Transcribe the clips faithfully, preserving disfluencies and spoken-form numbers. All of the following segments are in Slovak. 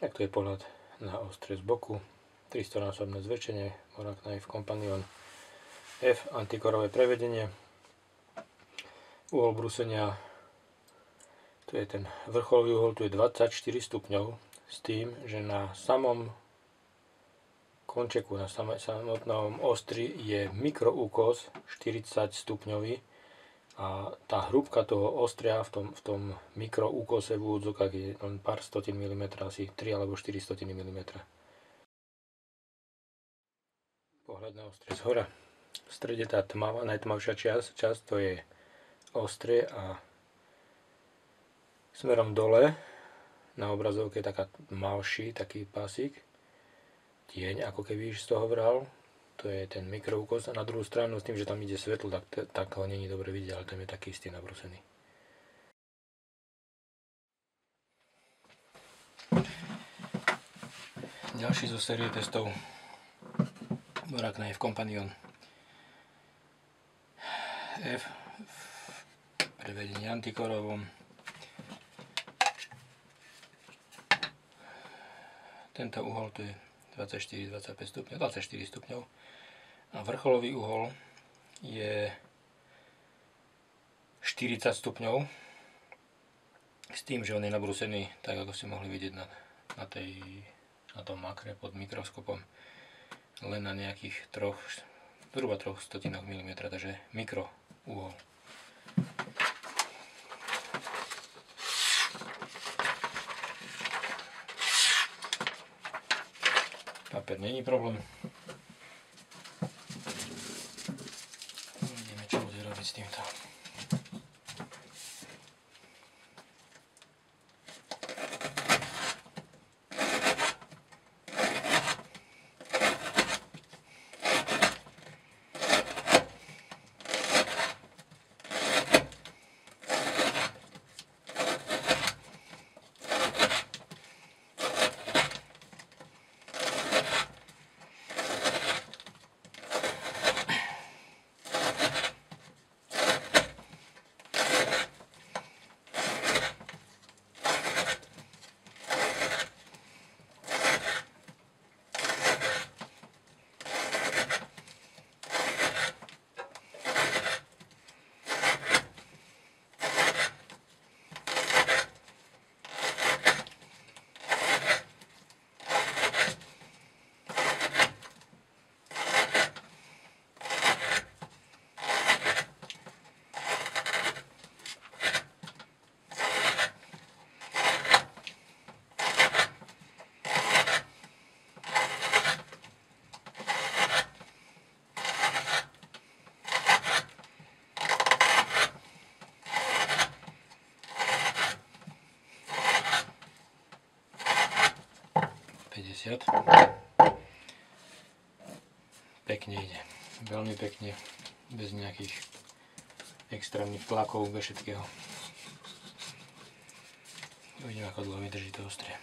Tak to je pohľad na ostre z boku. tristonásobné zväčšenie, Morakniv Companion F, antikorové prevedenie. Uhol brúsenia, tu je ten vrcholový uhol, tu je dvadsaťštyri stupňov, s tým, že na samom končeku, na samotnom ostri je mikroúkos štyridsať stupňový a tá hrúbka toho ostria v tom, v tom mikroúkose v úvodzovkách je len pár stotín milimetra, asi tri alebo štyri stotiny milimetra. Pohľad na ostrie z hora. V strede tá tmavá, najtmavšia časť, časť to je ostrie a smerom dole na obrazovke je taká malší, taký pásik, tieň ako keby z toho vral, to je ten mikroúkos a na druhú stranu s tým, že tam ide svetlo, tak, tak ho není dobre vidieť, ale tam je taký istý nabrusený. Ďalší zo série testov Morakniv Companion F v prevedení antikorovom. Tento uhol tu je dvadsaťštyri dvadsaťpäť stupňov, dvadsaťštyri stupňov a vrcholový uhol je štyridsať stupňov s tým, že on je nabrúsený, tak ako ste mohli vidieť na, na, tej, na tom makre pod mikroskopom, len na nejakých troch, zhruba troch stotinách milimetra, takže mikro uhol. Papier není problém. Uvidíme, čo bude robiť s týmto. Pekne ide, veľmi pekne, bez nejakých extrémnych tlakov, bez všetkého. Uvidím, ako dlho vydrží to ostrie.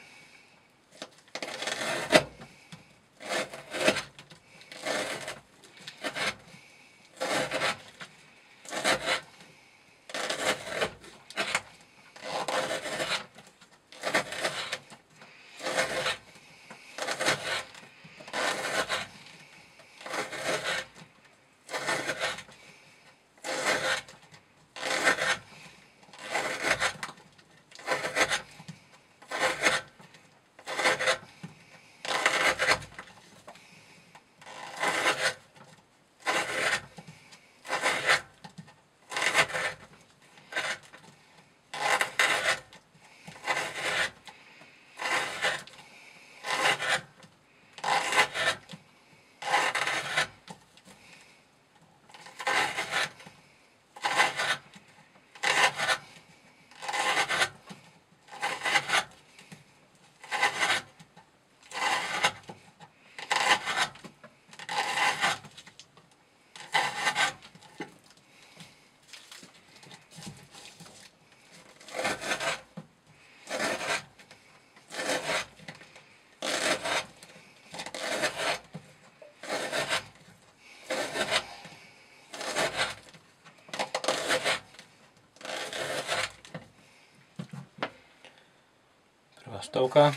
Stovka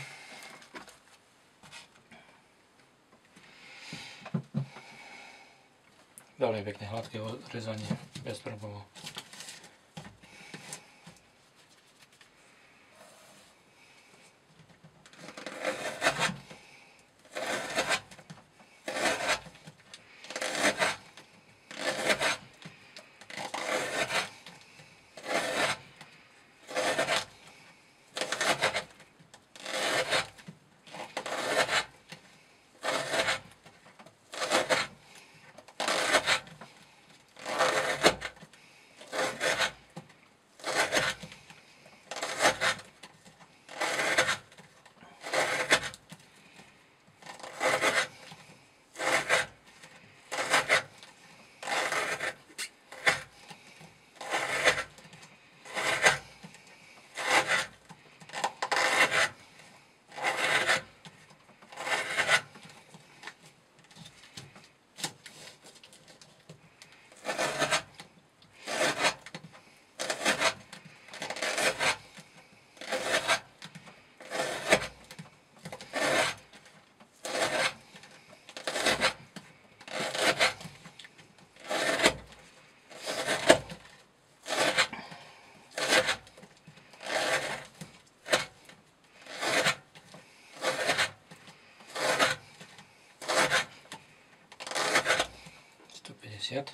Dalej pekne, hladké odrezanie, bezproblemovo. Субтитры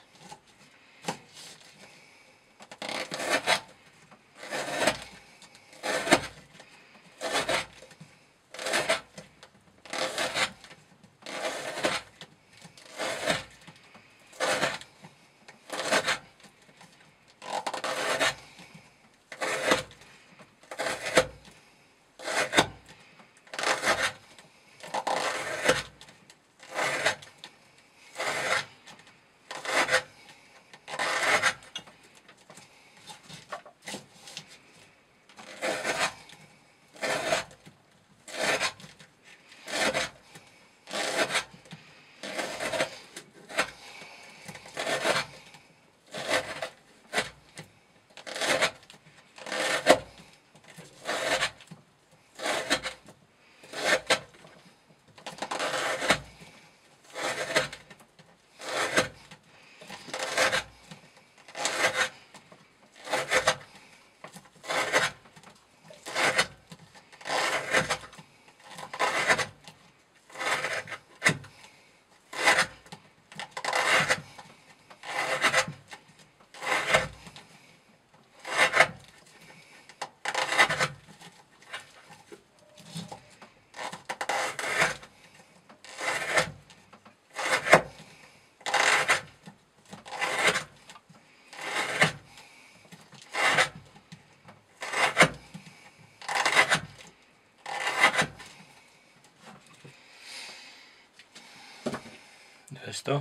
Esto.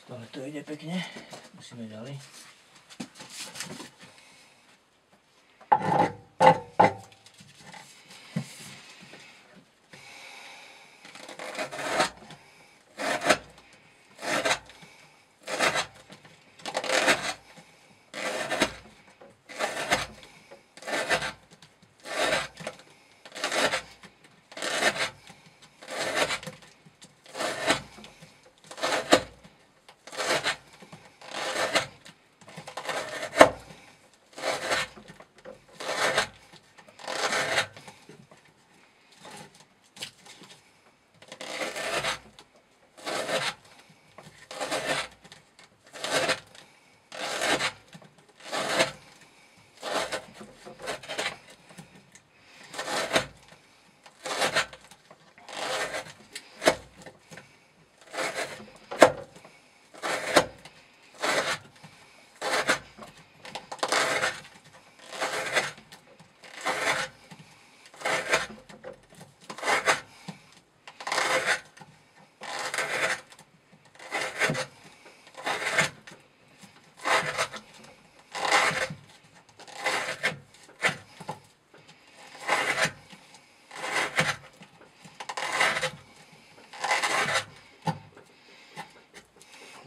Stále to ide pekne, musíme ďalej.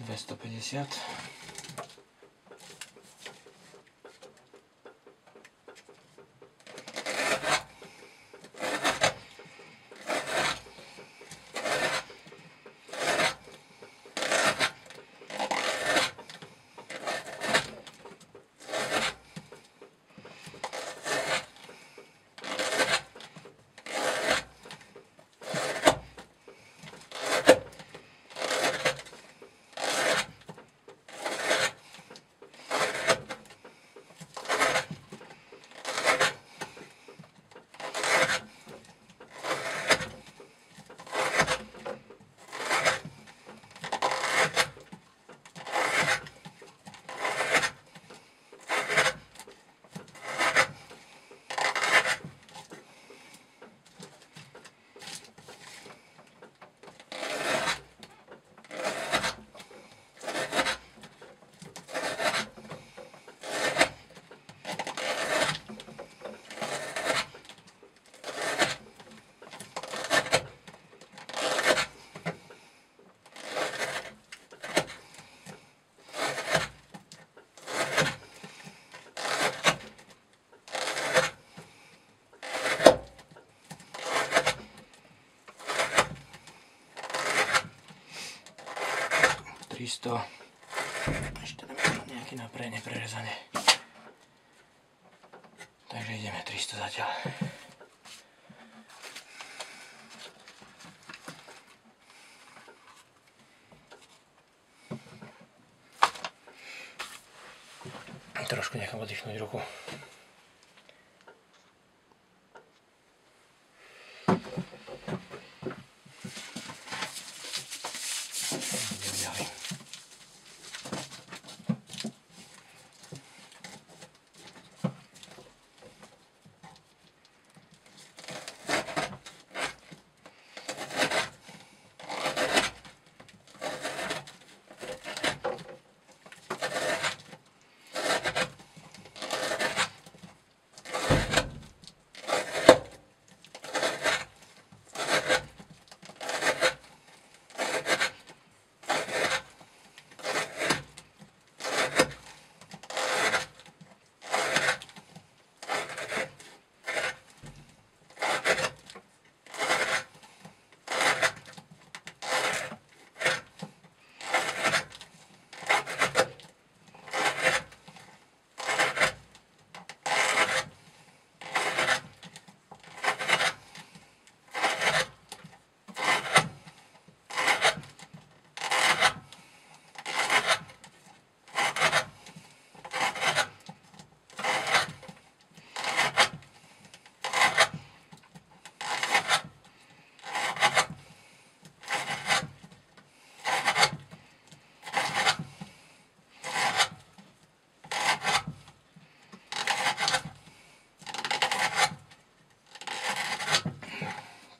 двести пятьдесят. takisto ešte tam je nejaký naprejne prerezané, takže ideme tristo zatiaľ. Trošku nechám oddychnúť ruku.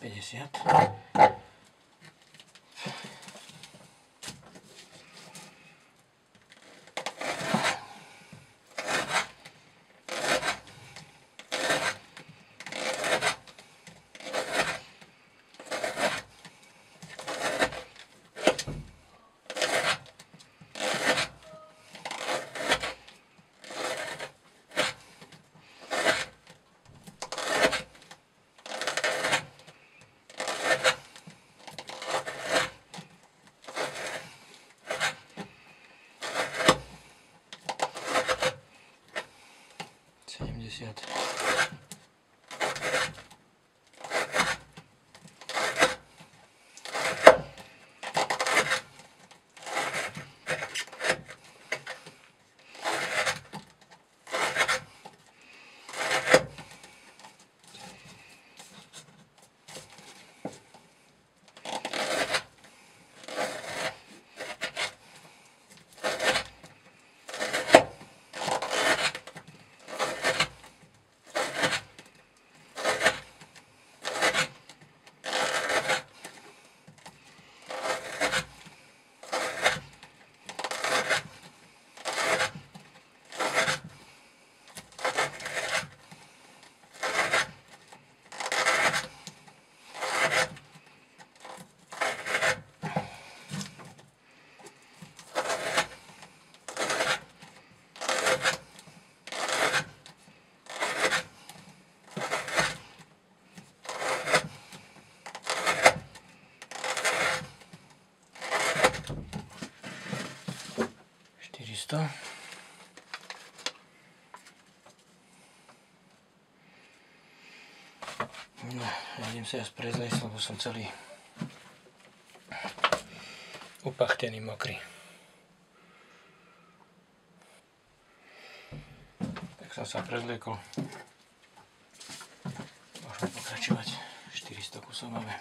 Десятый. Что? No, idem sa ja sprezliecť, lebo som celý upachtený, mokrý. Tak som sa prezliekol. Môžem pokračovať. štyristo kusov máme.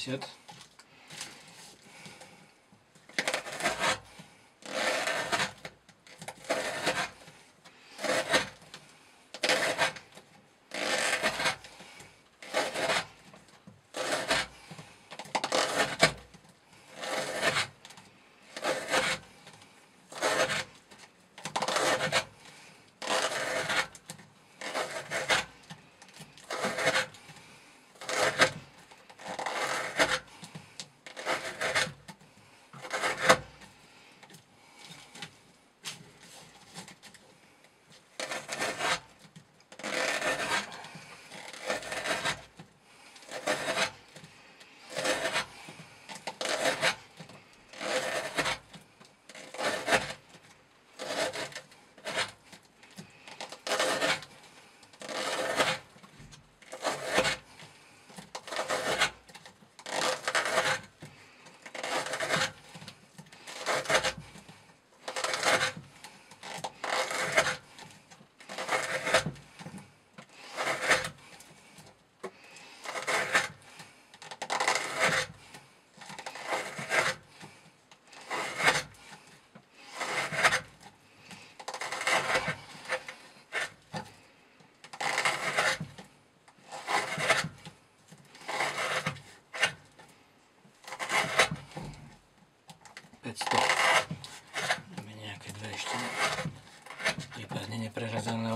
сто пятьдесят. Przesadzono.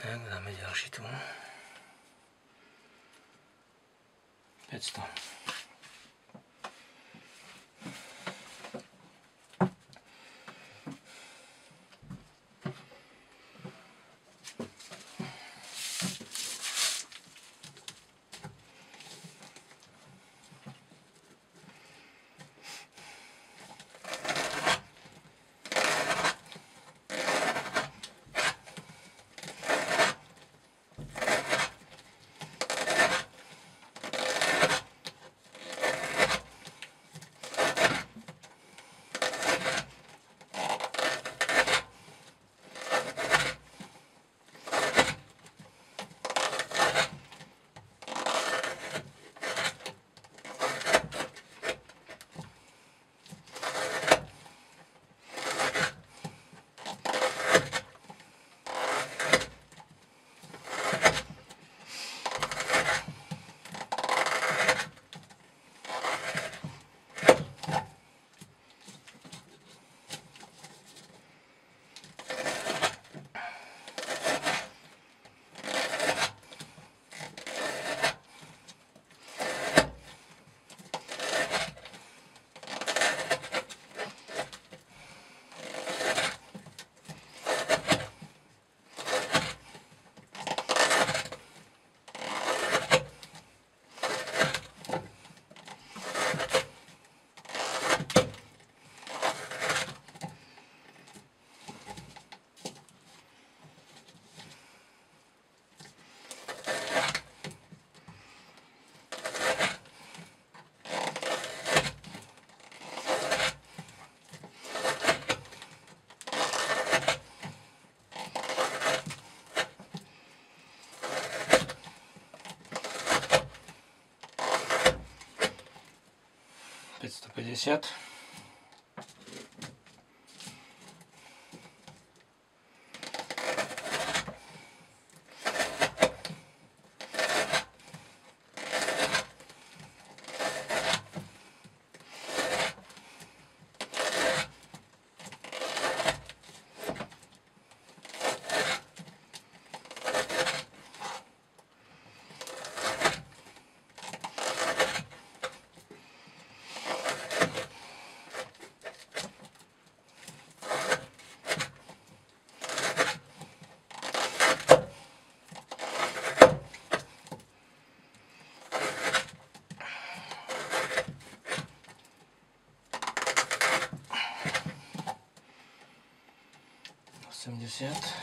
Tak, damy dalszy tu. pięćset. пятьдесят. семьдесят.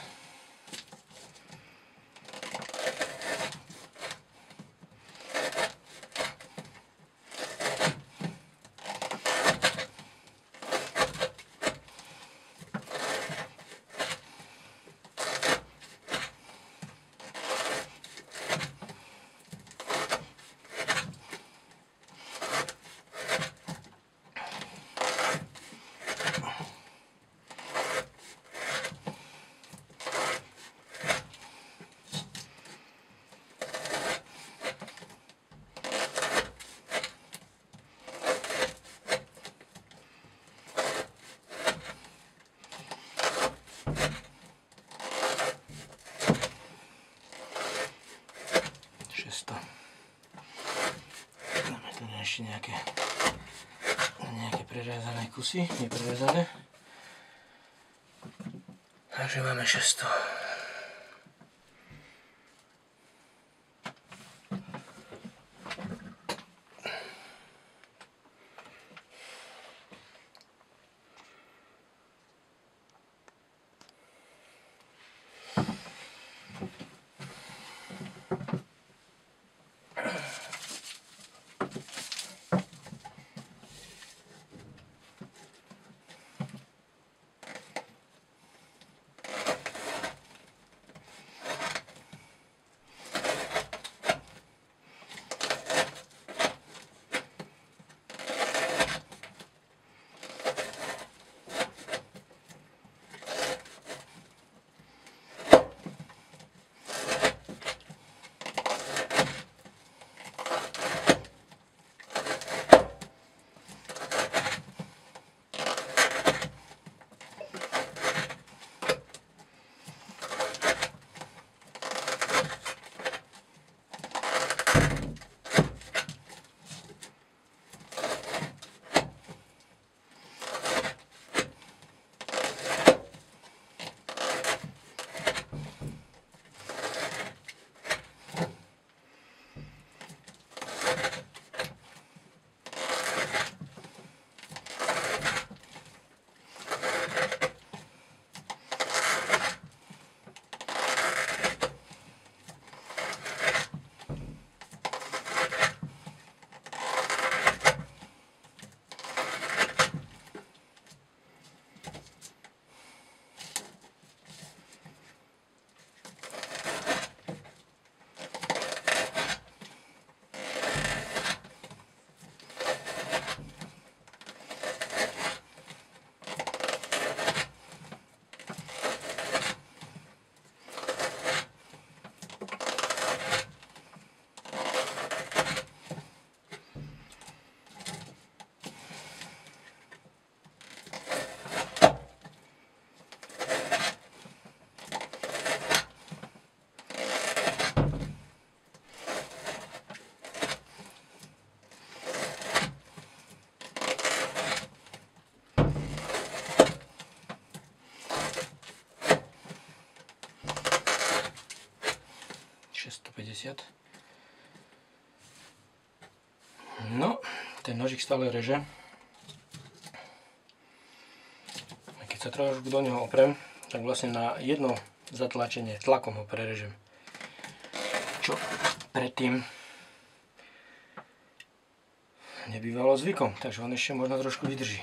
ešte nejaké, nejaké prerezané kusy, neprerezané. Takže máme šesťsto. šesťsto päťdesiat. No, ten nožík stále reže. A keď sa trošku do neho oprem, tak vlastne na jedno zatlačenie tlakom ho prerežem. Čo predtým nebývalo zvykom, takže on ešte možno trošku vydrží.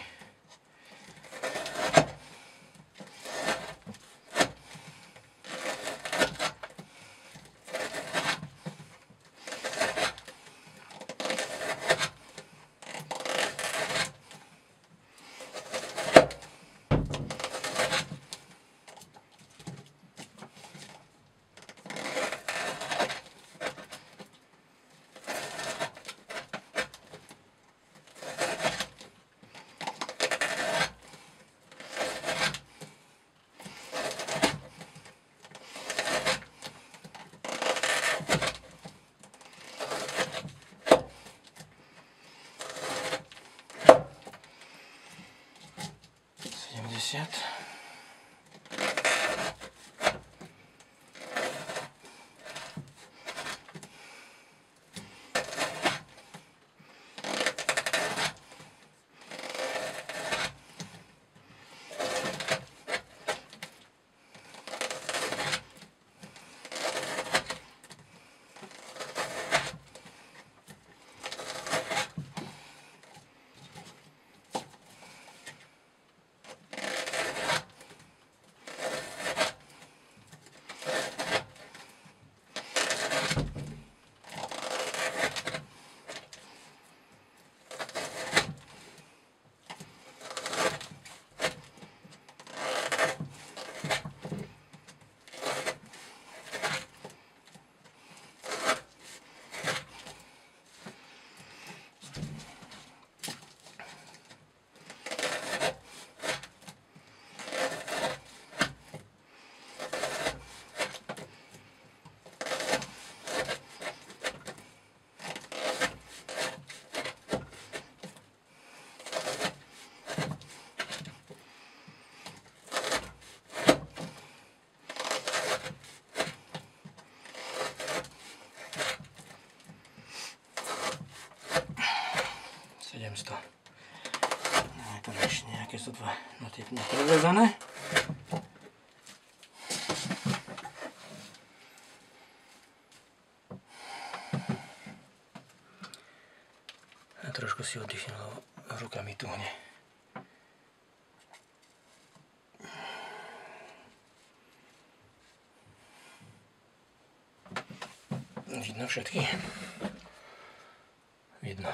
siedemset. No i właśnie, jakie są dwa notatniki powiązane. A troszkę się oddychnęło rukami tu, nie? Widno všetky? Widno.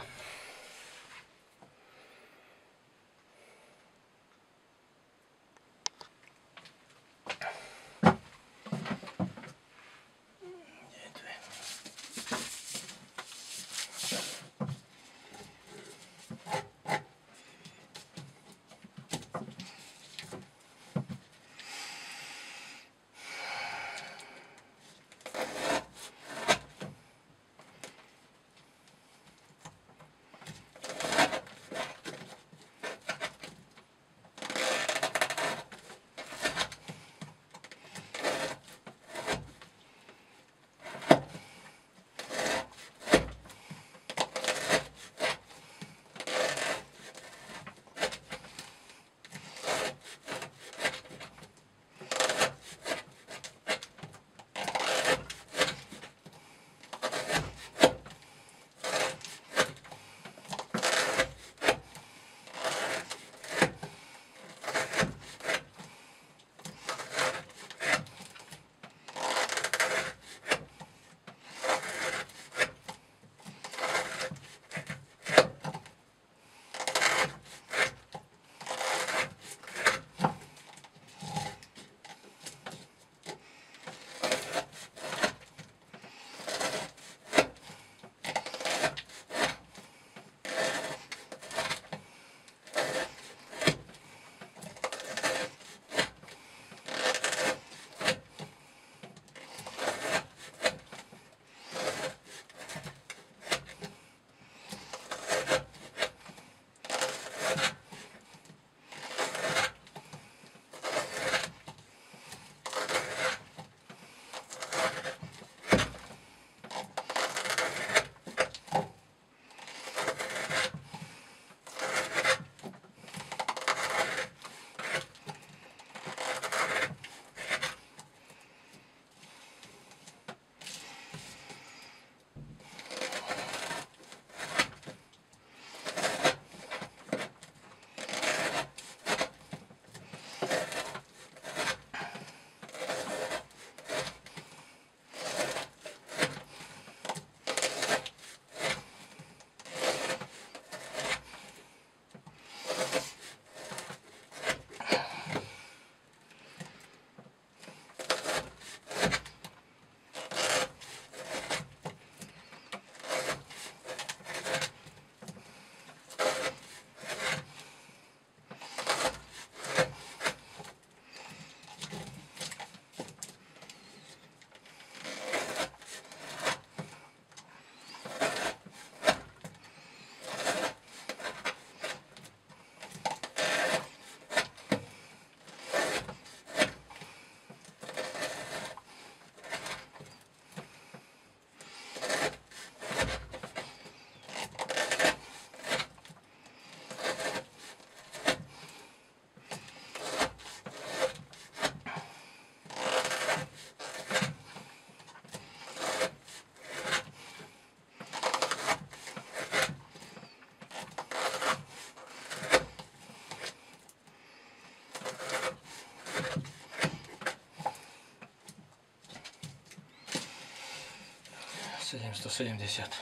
siedemset siedemdziesiąt.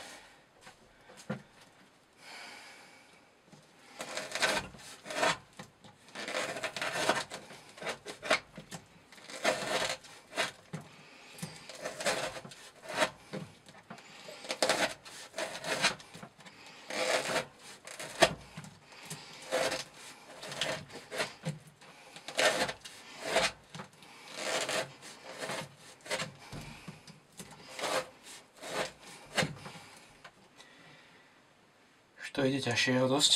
To ide ťažšieho dosť.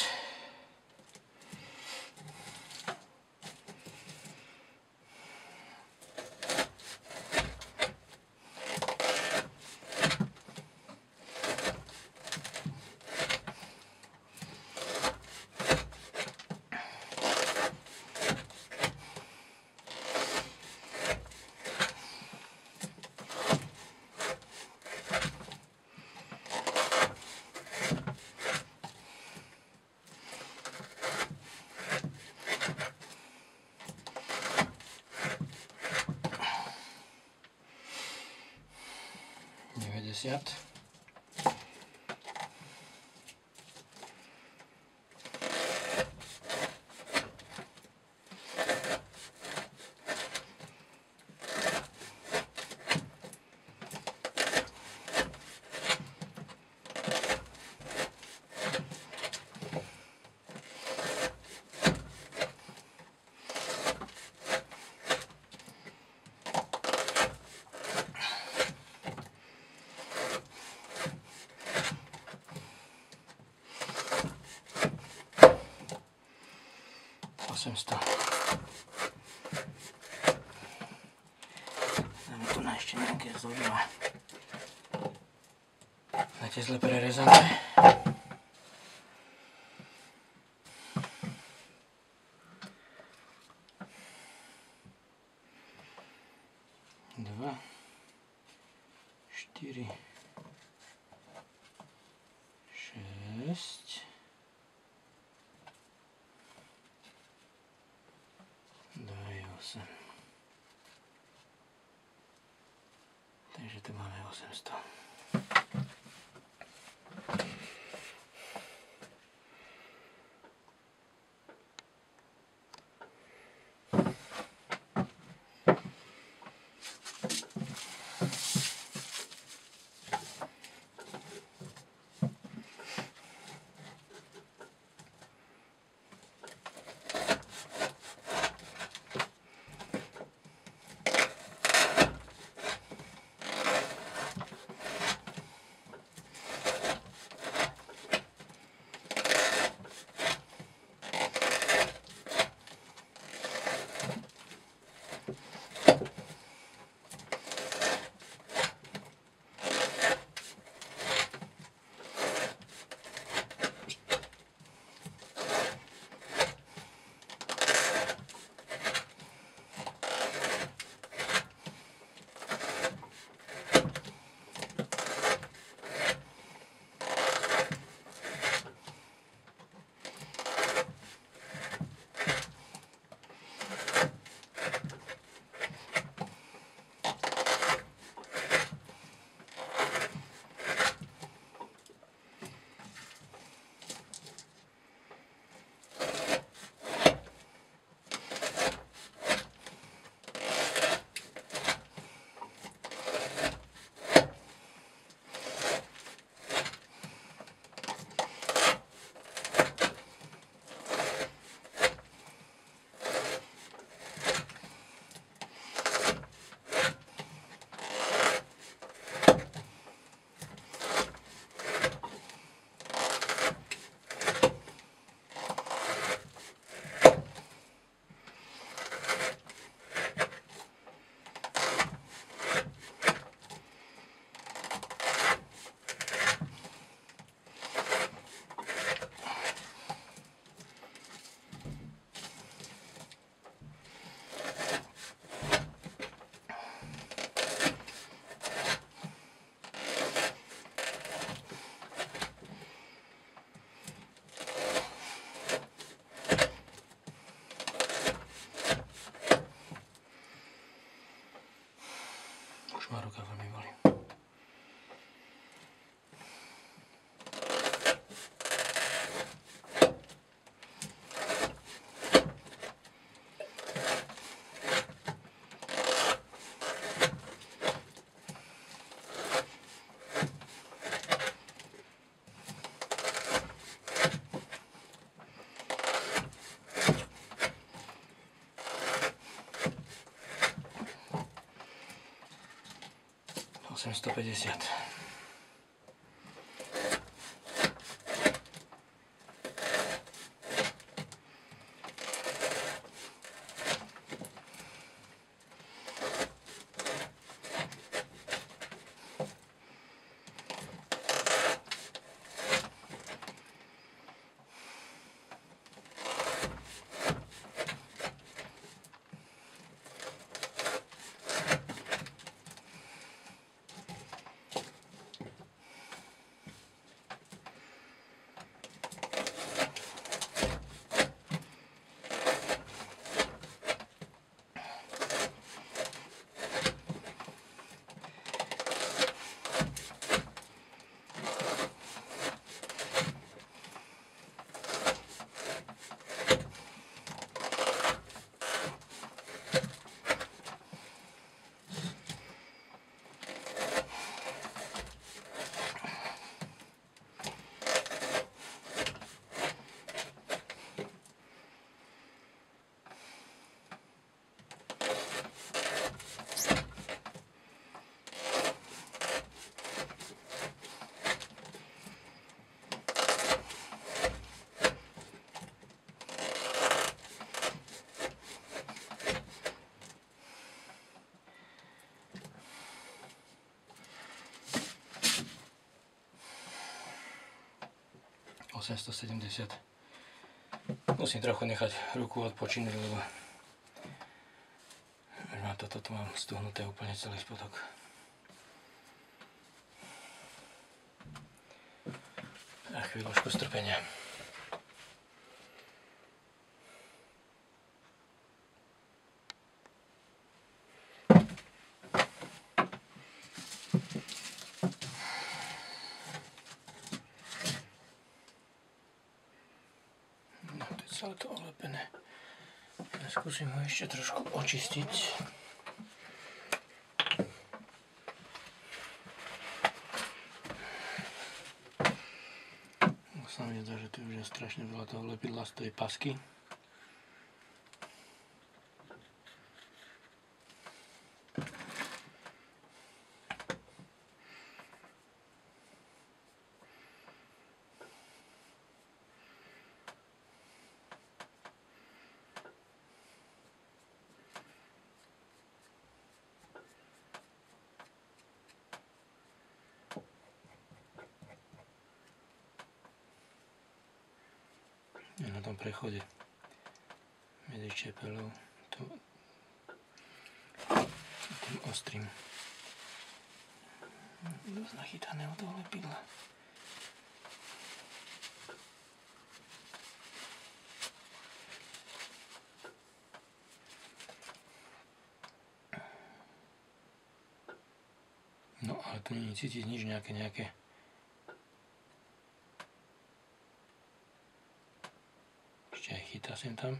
pięćdziesiąt. osiemset. Tam tu na ścianie zrobiła. Znacie, źle przerezane. Dwa, cztery, sześć. Takže tu máme osiemsto. Moja ruka veľmi boli. osiemsto pięćdziesiąt. osemsto sedemdesiat. Musím trochu nechať ruku odpočinúť, lebo na toto tu mám stuhnuté úplne celý spodok. A chvíľočku strpenia. Celé to olepené. Ja skúsim ho ešte trošku očistiť. No, sa mi zdá, že tu už je strašne veľa toho lepidla z tej pasky. Je na tom prechode medzi čepelou tu, tým ostrým. Dosť nachytané od toho lepidla. No ale tu nie cítiť nič, nejaké nejaké chytá sem tam.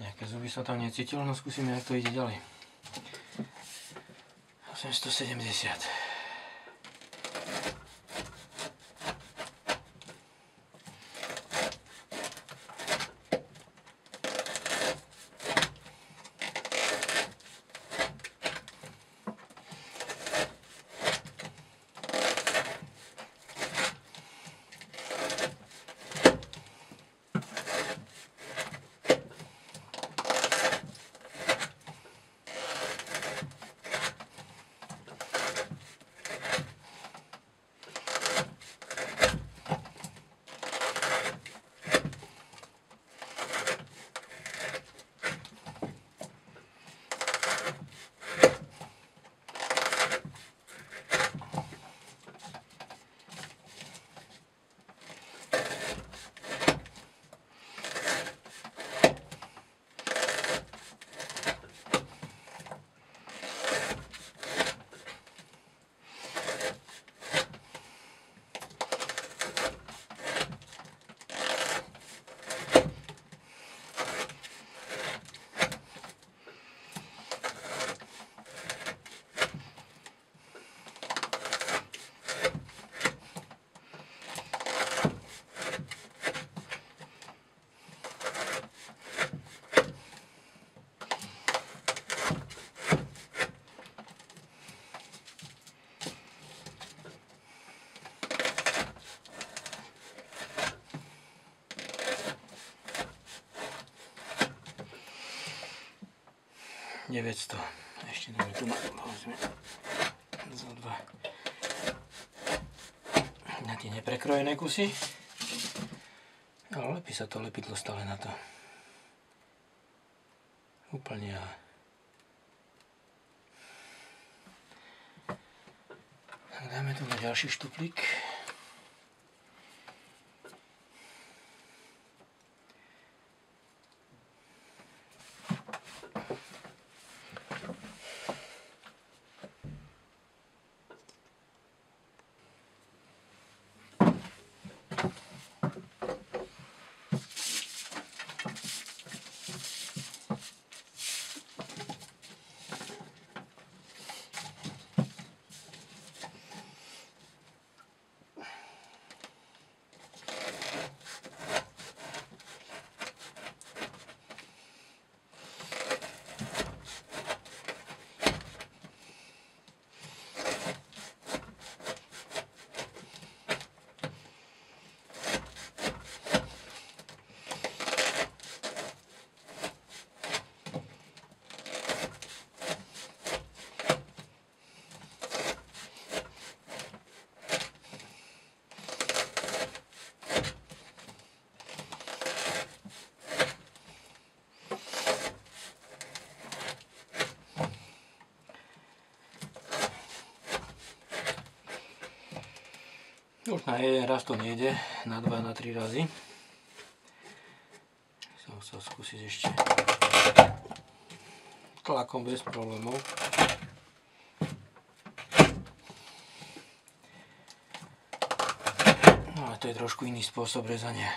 Nejaké zuby som tam necítil, no skúsime, jak to ide ďalej. osemsto sedemdesiat. deväťsto. Ešte dáme tu, povedzme, za dva. Na tie neprekrojené kusy. Ale lepí sa to lepidlo stále na to. Úplne. Tak dáme tu na ďalší štuplík. Už na jeden raz to nejde, na dva, na tri razy. Som chcel skúsiť ešte tlakom bez problémov. No ale to je trošku iný spôsob rezania.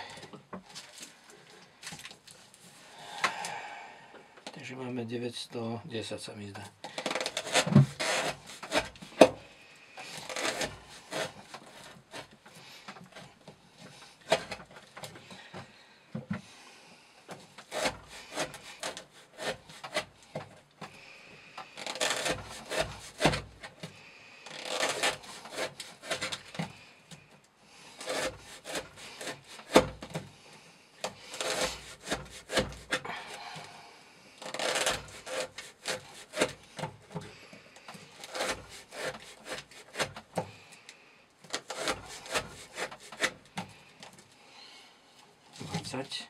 Takže máme deväťstodesať, sa mi zdá. dvadsať.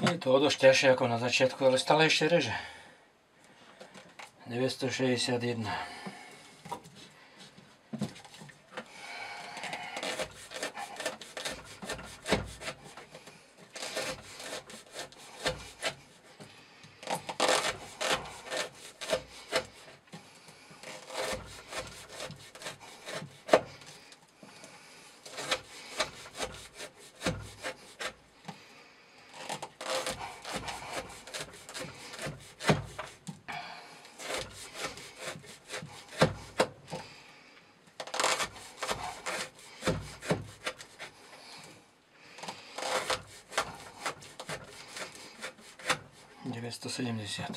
Je to o dosť ťažšie ako na začiatku, ale stále ešte reže. deväťstošesťdesiatjeden. niebie sto siedemdziesiąt.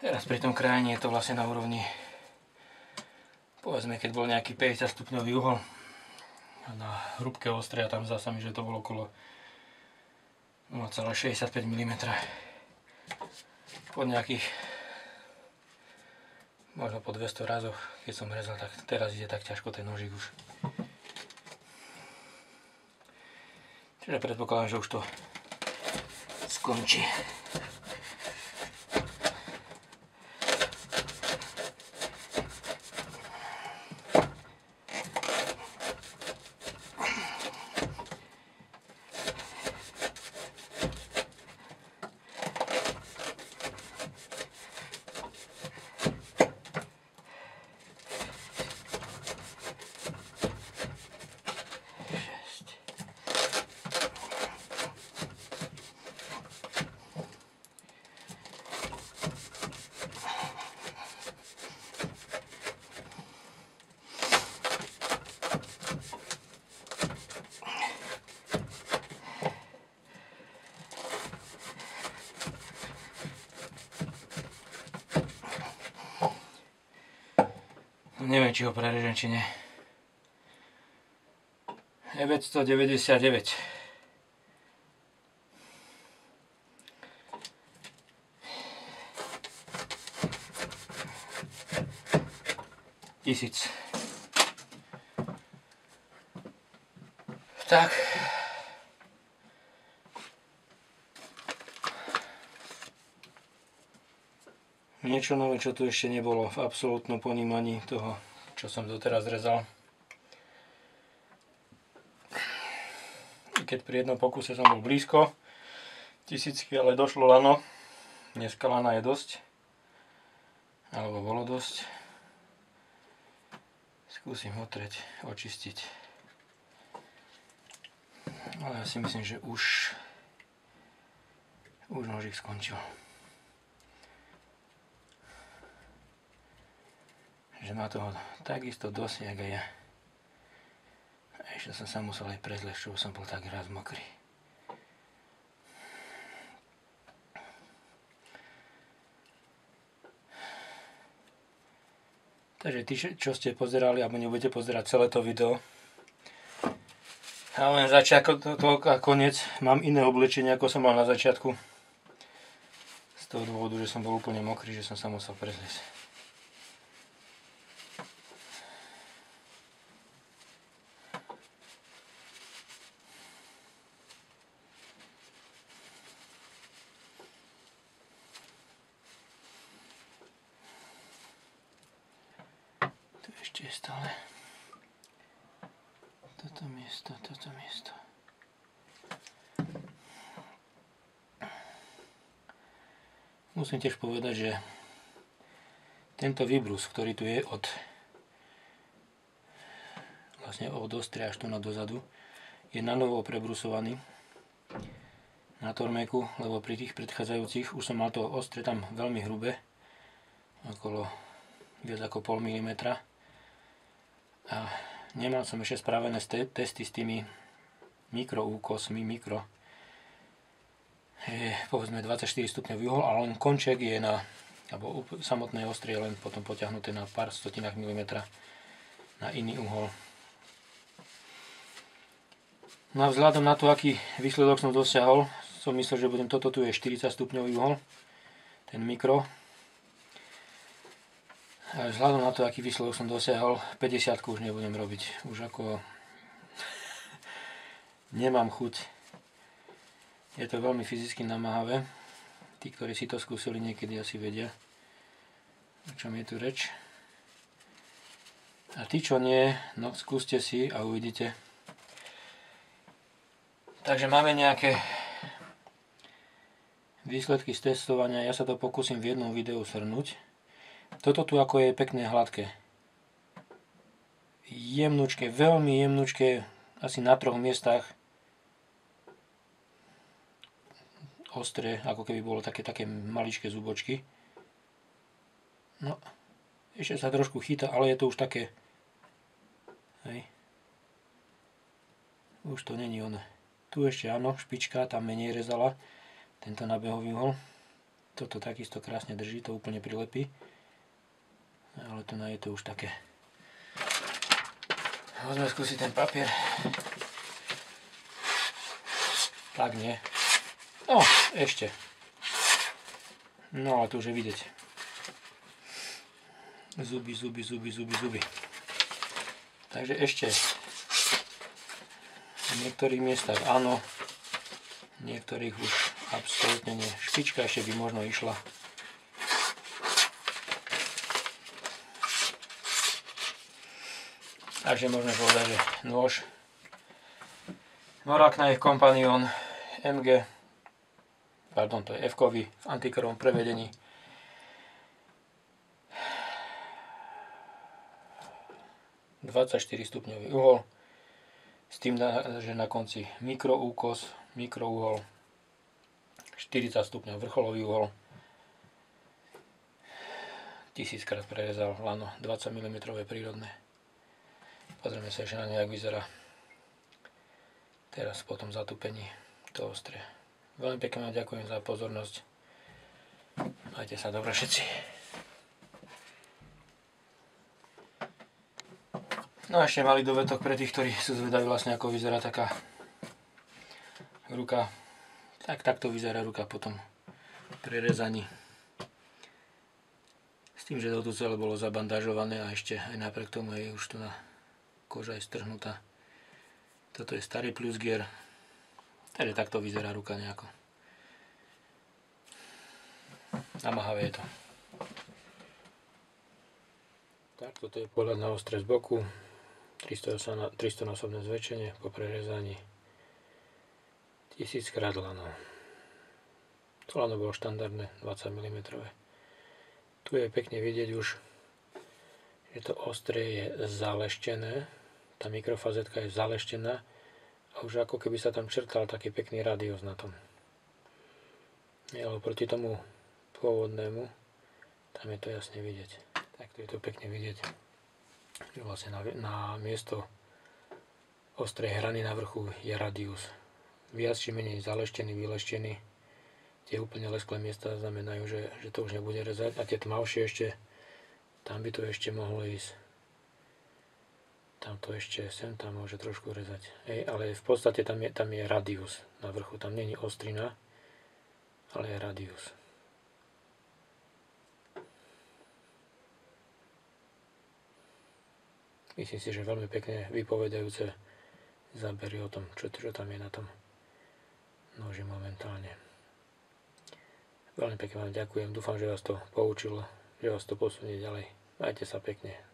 Teraz pri tom krájaní je to vlastne na úrovni, povedzme, keď bol nejaký päťdesiat stupňový uhol na hrubké ostrie, tam zdá sa mi, že to bolo okolo nula celá šesťdesiatpäť milimetra. Pod nejakých možno po dvesto razoch, keď som rezal, tak teraz ide tak ťažko ten nožík už. Čiže predpokladám, že už to skončí. Neviem, či ho prerežem, či nie. deväťsto deväťdesiatdeväť. Tisíc. Tak. Niečo nové, čo tu ešte nebolo v absolútnom ponímaní toho, čo som doteraz rezal. Keď pri jednom pokuse som bol blízko tisícky, ale došlo lano. Dneska lana je dosť. Alebo bolo dosť. Skúsim otrieť, očistiť. Ale ja si myslím, že už, už nožík skončil. Že má toho takisto dosť, jak aj ja. A ešte som sa musel aj prezlieť, čo som bol tak raz mokrý. Takže tí, čo ste pozerali, alebo nebudete pozerať celé to video, a len začiatok a koniec, mám iné oblečenie, ako som mal na začiatku. Z toho dôvodu, že som bol úplne mokrý, že som sa musel prezlieť. gdzie jest, ale to tam jest, to, to tam jest to. Muszę też powiedzieć, że tento wybrus, który tu jest od vlastně od ostry až tu na dozadu, je na novo prebrusovaný na Tormeku, lebo pri tých predchádzajúcich už som mal to ostre tam veľmi hrubé, okolo viac ako pol milimetra, a nemal som ešte spravené testy s tými mikroúkosmi, mikro je povedzme dvadsaťštyri stupňov uhol, ale len konček je na, alebo samotné ostrie len potom potiahnuté na pár stotinách milimetra na iný uhol. No a vzhľadom na to, aký výsledok som dosiahol, som myslel, že budem, toto tu je štyridsať stupňový uhol, ten mikro. A vzhľadom na to, aký výsledok som dosiahol, päťdesiatku už nebudem robiť. Už ako nemám chuť. Je to veľmi fyzicky namáhavé. Tí, ktorí si to skúsili, niekedy asi vedia, o čom je tu reč. A tí, čo nie, no skúste si a uvidíte. Takže máme nejaké výsledky z testovania, ja sa to pokúsim v jednom videu shrnúť. Toto tu ako je pekné hladké. Jemnučké, veľmi jemnučké, asi na troch miestach. Ostré, ako keby bolo také, také maličké zubočky. No, ešte sa trošku chýta, ale je to už také... Hej. Už to není ono. Tu ešte áno, špička, tam menej rezala tento nabehový uhol. Toto takisto krásne drží, to úplne prilepí. Ale tu je to už také. Môžeme skúsiť ten papier. Tak nie. No, ešte. No, ale to už je vidieť. Zuby, zuby, zuby, zuby, zuby. Takže ešte. V niektorých miestach áno, v niektorých už absolútne nie. Špička ešte by možno išla. Takže môžeme povedať, že nôž Morakniv Companion em gé, pardon, to je F-kový v antikrovom prevedení. dvadsaťštyri stupňový uhol. S tým, že na konci mikroúkos, mikrouhol, štyridsať stupňov vrcholový uhol, tisíckrát prerezal lano, dvadsať milimetrov prírodné. Pozrieme sa ešte na nejak vyzerá teraz po tom zatúpení to ostrie. Veľmi pekne ďakujem za pozornosť, majte sa dobre všetci. No a ešte malý dovetok pre tých, ktorí sú zvedaví vlastne, ako vyzerá taká ruka. Tak takto vyzerá ruka potom pri rezaní. S tým, že toto celé bolo zabandažované a ešte aj napriek tomu je už tu na koža je strhnutá. Toto je starý plusgier. Takže takto vyzerá ruka nejako. Namáhavé je to. Tak toto je pohľad na ostre z boku. tristonásobné zväčšenie po prerezaní, tisíckrát lano. To lano bolo štandardné, dvadsať milimetrov. Tu je pekne vidieť už, že to ostrie je zaleštené, tá mikrofazetka je zaleštená a už ako keby sa tam črtal taký pekný radius na tom. Ale proti tomu pôvodnému, tam je to jasne vidieť. Takto je to pekne vidieť. Vlastne na, na miesto ostrej hrany na vrchu je radius. Viac či menej zaleštený, vyleštený. Tie úplne lesklé miesta znamenajú, že, že to už nebude rezať, a tie tmavšie ešte, tam by to ešte mohlo ísť. Tam to ešte, sem tam môže trošku rezať. Ej, ale v podstate tam je, tam je radius na vrchu, tam nie je ostrina, ale je radius. Myslím si, že veľmi pekne vypovedajúce zábery o tom, čo, čo tam je na tom noži momentálne. Veľmi pekne vám ďakujem, dúfam, že vás to poučilo, že vás to posunie ďalej. Majte sa pekne.